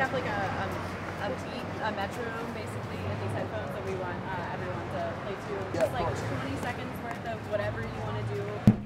have like a beat, a metronome basically in these headphones that we want everyone to play to. Just like 20 seconds worth of whatever you want to do.